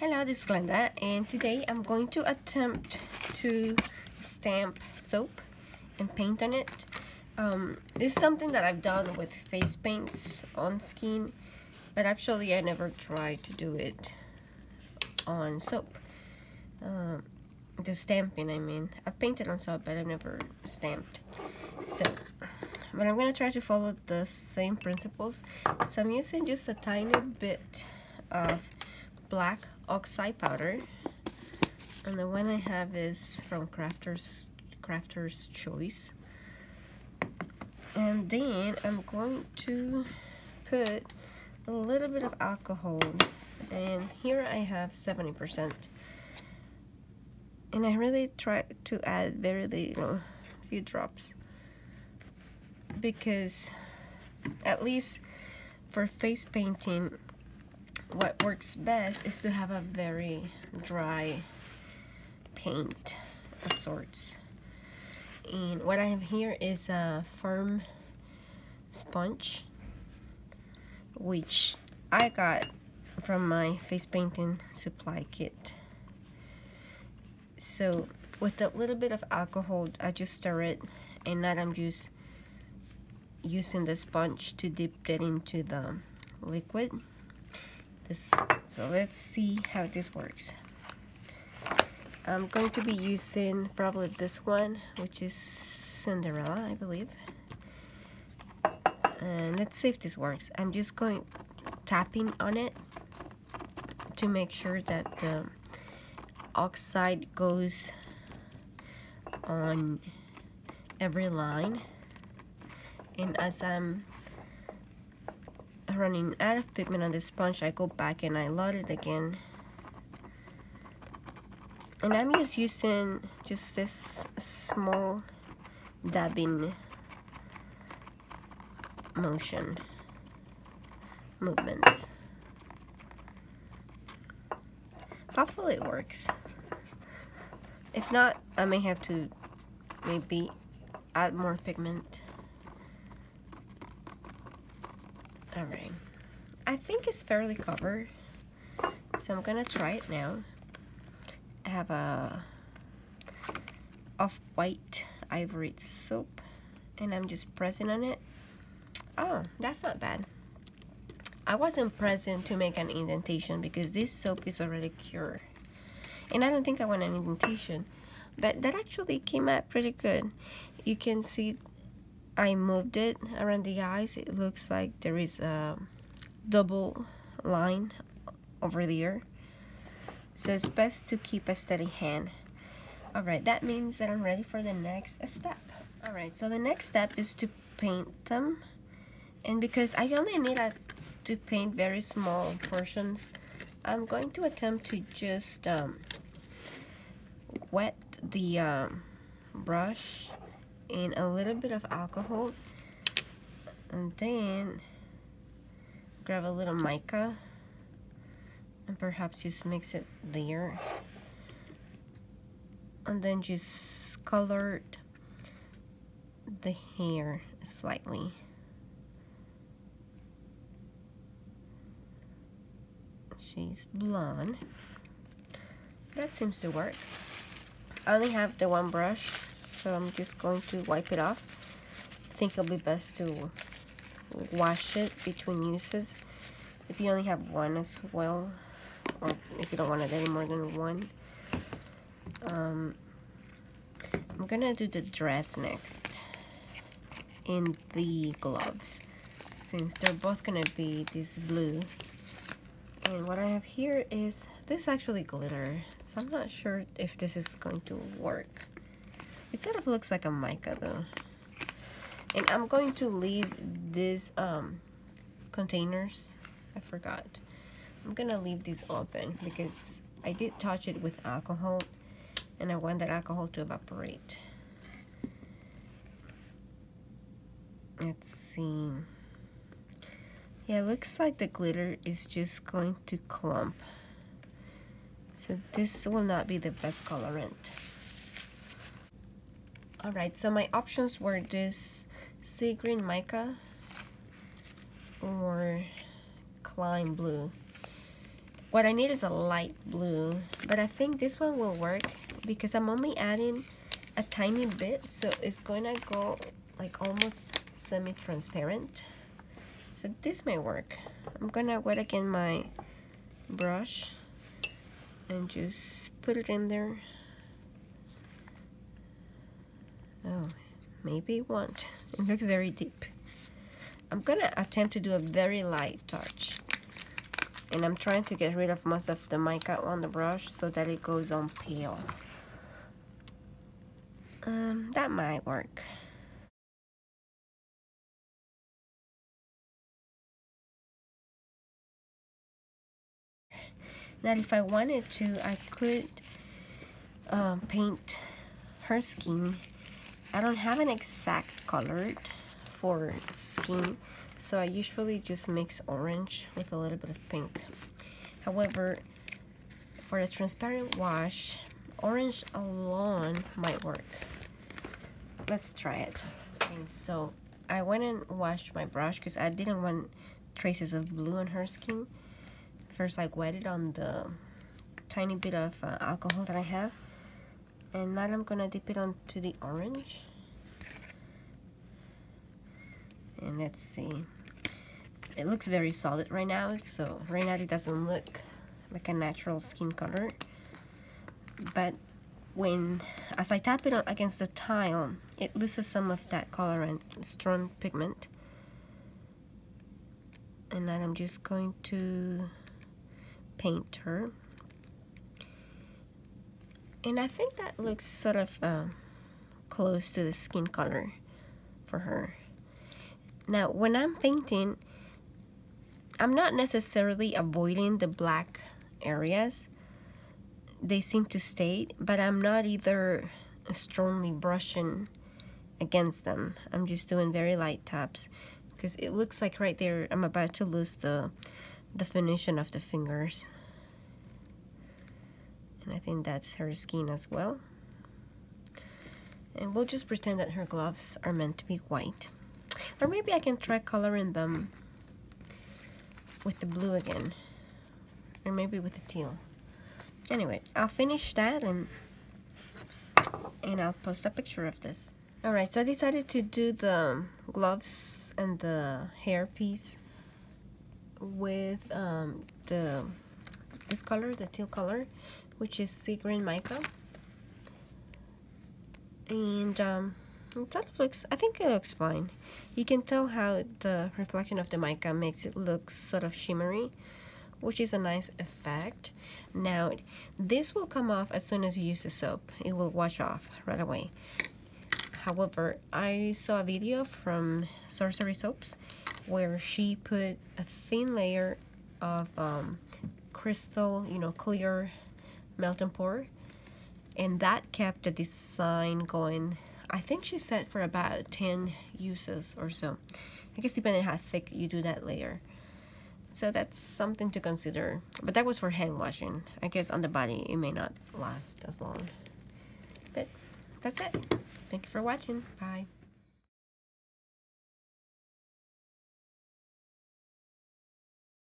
Hello, this is Glenda, and today I'm going to attempt to stamp soap and paint on it. This is something that I've done with face paints on skin, but actually I never tried to do it on soap. The stamping, I mean. I've painted on soap, but I've never stamped. So, but I'm going to try to follow the same principles. So I'm using just a tiny bit of black oxide powder, and the one I have is from Crafter's Choice. And then I'm going to put a little bit of alcohol, and here I have 70%, and I really try to add very little, few drops, because at least for face painting what works best is to have a very dry paint of sorts. And what I have here is a firm sponge, which I got from my face painting supply kit. So with a little bit of alcohol, I just stir it, and now I'm just using the sponge to dip that into the liquid. So let's see how this works. I'm going to be using probably this one, which is Cinderella, I believe. And let's see if this works. I'm just going tapping on it to make sure that the oxide goes on every line. And as I'm running out of pigment on the sponge, I go back and I load it again. And I'm just using just this small dabbing movements. Hopefully it works. If not, I may have to maybe add more pigment. Alright, I think it's fairly covered, so I'm gonna try it now. I have a off-white ivory soap, and I'm just pressing on it. Oh, that's not bad. I wasn't pressing to make an indentation because this soap is already cured, and I don't think I want an indentation, but that actually came out pretty good. You can see I moved it around the eyes. It looks like there is a double line over there, so it's best to keep a steady hand. Alright, that means that I'm ready for the next step. Alright, so the next step is to paint them, and because I only need to paint very small portions, I'm going to attempt to just wet the brush in a little bit of alcohol, and then grab a little mica and perhaps just mix it there, and then just color the hair slightly. She's blonde. That seems to work. I only have the one brush, so I'm just going to wipe it off. I think it'll be best to wash it between uses if you only have one as well, or if you don't want it any more than one. I'm gonna do the dress next and the gloves, since they're both gonna be this blue. And what I have here is this actually glitter, so I'm not sure if this is going to work. It sort of looks like a mica though. And I'm going to leave these containers. I forgot. I'm gonna leave these open because I did touch it with alcohol, and I want that alcohol to evaporate. Let's see. Yeah, it looks like the glitter is just going to clump, so this will not be the best colorant. Alright, so my options were this sea green mica or Klein blue, What I need is a light blue, but I think this one will work because I'm only adding a tiny bit, so it's gonna go like almost semi-transparent. So this may work. I'm gonna wet again my brush and just put it in there. Oh, maybe it won't. It looks very deep. I'm gonna attempt to do a very light touch, and I'm trying to get rid of most of the mica on the brush so that it goes on pale. That might work. Now, if I wanted to, I could paint her skin. I don't have an exact color for skin, so I usually just mix orange with a little bit of pink. However, for a transparent wash, orange alone might work. Let's try it. Okay, so I went and washed my brush because I didn't want traces of blue on her skin. First, I wetted on the tiny bit of alcohol that I have, and now I'm gonna dip it onto the orange, and let's see. It looks very solid right now, so right now it doesn't look like a natural skin color, but as I tap it on against the tile, it loses some of that color and strong pigment. And then I'm just going to paint her, and I think that looks sort of close to the skin color for her. Now, when I'm painting, I'm not necessarily avoiding the black areas. They seem to stay, but I'm not either strongly brushing against them. I'm just doing very light taps because it looks like right there I'm about to lose the definition of the fingers, and I think that's her skin as well. And we'll just pretend that her gloves are meant to be white, or maybe I can try coloring them with the blue again, or maybe with the teal. Anyway, I'll finish that and I'll post a picture of this. Alright, so I decided to do the gloves and the hair piece with this color, the teal color, which is sea green mica, and it sort of looks, I think it looks fine. You can tell how the reflection of the mica makes it look sort of shimmery, which is a nice effect. Now, this will come off as soon as you use the soap. It will wash off right away. However, I saw a video from Sorcery Soaps where she put a thin layer of crystal, you know, clear melt and pour, and that kept the design going. I think she said for about 10 uses or so. I guess depending on how thick you do that layer. So that's something to consider. But that was for hand washing. I guess on the body it may not last as long. But that's it. Thank you for watching. Bye.